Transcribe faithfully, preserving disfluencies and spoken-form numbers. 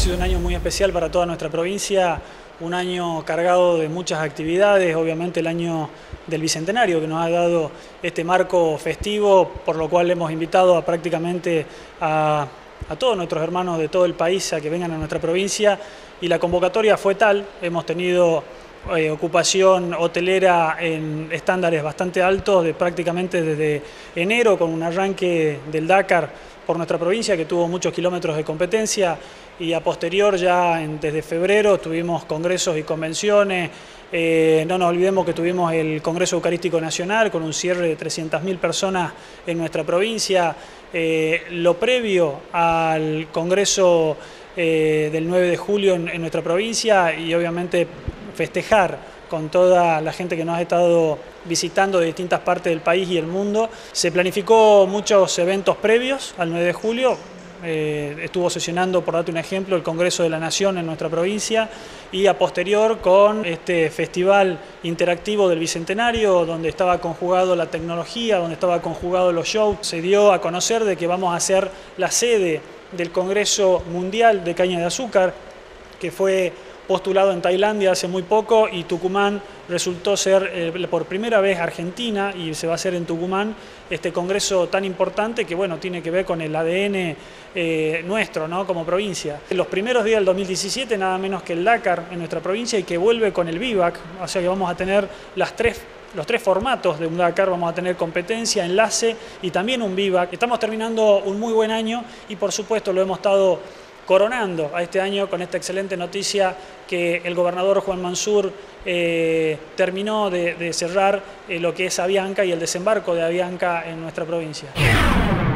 sido un año muy especial para toda nuestra provincia, un año cargado de muchas actividades, obviamente el año del Bicentenario que nos ha dado este marco festivo, por lo cual hemos invitado a prácticamente a, a todos nuestros hermanos de todo el país a que vengan a nuestra provincia y la convocatoria fue tal, hemos tenido Eh, ocupación hotelera en estándares bastante altos, de prácticamente desde enero con un arranque del Dakar por nuestra provincia que tuvo muchos kilómetros de competencia y a posterior ya en, desde febrero tuvimos congresos y convenciones, eh, no nos olvidemos que tuvimos el Congreso Eucarístico Nacional con un cierre de trescientas mil personas en nuestra provincia, eh, lo previo al Congreso eh, del nueve de julio en, en nuestra provincia y obviamente festejar con toda la gente que nos ha estado visitando de distintas partes del país y el mundo. Se planificó muchos eventos previos al nueve de julio, eh, estuvo sesionando, por darte un ejemplo, el Congreso de la Nación en nuestra provincia y a posterior con este festival interactivo del Bicentenario, donde estaba conjugado la tecnología, donde estaba conjugado los shows. Se dio a conocer de que vamos a ser la sede del Congreso Mundial de Caña de Azúcar, que fue postulado en Tailandia hace muy poco y Tucumán resultó ser eh, por primera vez Argentina y se va a hacer en Tucumán este congreso tan importante que bueno tiene que ver con el A D N eh, nuestro, ¿no? Como provincia. Los primeros días del dos mil diecisiete nada menos que el Dakar en nuestra provincia y que vuelve con el vivac, o sea que vamos a tener las tres Los tres formatos de un Dakar, vamos a tener competencia, enlace y también un vivac. Estamos terminando un muy buen año y por supuesto lo hemos estado coronando a este año con esta excelente noticia que el gobernador Juan Manzur eh, terminó de, de cerrar eh, lo que es Avianca y el desembarco de Avianca en nuestra provincia.